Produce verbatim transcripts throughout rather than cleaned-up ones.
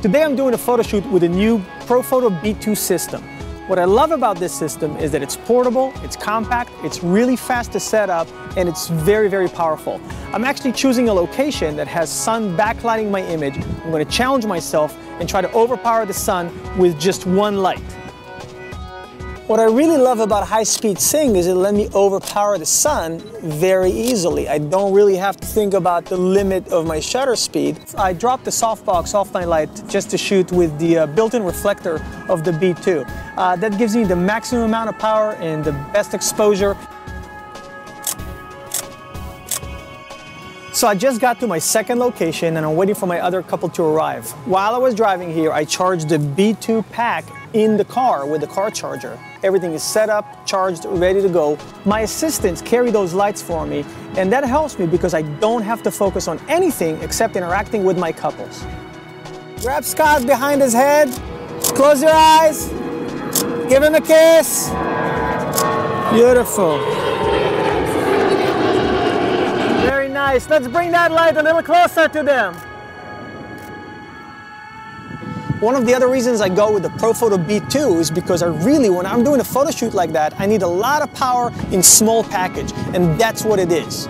Today I'm doing a photo shoot with a new Profoto B two system. What I love about this system is that it's portable, it's compact, it's really fast to set up, and it's very, very powerful. I'm actually choosing a location that has sun backlighting my image. I'm going to challenge myself and try to overpower the sun with just one light. What I really love about high-speed sync is it let me overpower the sun very easily. I don't really have to think about the limit of my shutter speed. I dropped the softbox off my light just to shoot with the uh, built-in reflector of the B two. Uh, that gives me the maximum amount of power and the best exposure. So I just got to my second location and I'm waiting for my other couple to arrive. While I was driving here, I charged the B two pack in the car with the car charger. Everything is set up, charged, ready to go. My assistants carry those lights for me, and that helps me because I don't have to focus on anything except interacting with my couples. Grab Scott behind his head, close your eyes. Give him a kiss. Beautiful. Very nice. Let's bring that light a little closer to them. One of the other reasons I go with the Profoto B two is because I really, when I'm doing a photo shoot like that, I need a lot of power in small package, and that's what it is.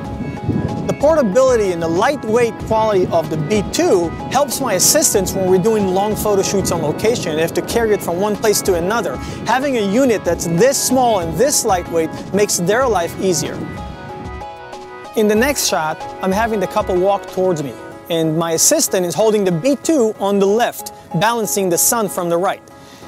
The portability and the lightweight quality of the B two helps my assistants when we're doing long photo shoots on location. They have to carry it from one place to another. Having a unit that's this small and this lightweight makes their life easier. In the next shot, I'm having the couple walk towards me, and my assistant is holding the B two on the left, balancing the sun from the right.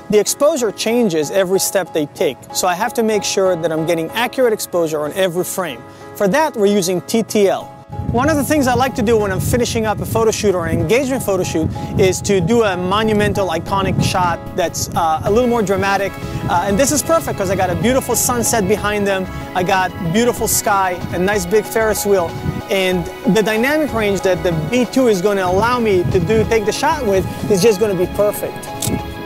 The exposure changes every step they take, so I have to make sure that I'm getting accurate exposure on every frame. For that, we're using T T L. One of the things I like to do when I'm finishing up a photo shoot or an engagement photo shoot is to do a monumental, iconic shot that's uh, a little more dramatic. Uh, and this is perfect because I got a beautiful sunset behind them, I got beautiful sky, a nice big Ferris wheel. And the dynamic range that the B two is going to allow me to do, take the shot with, is just going to be perfect.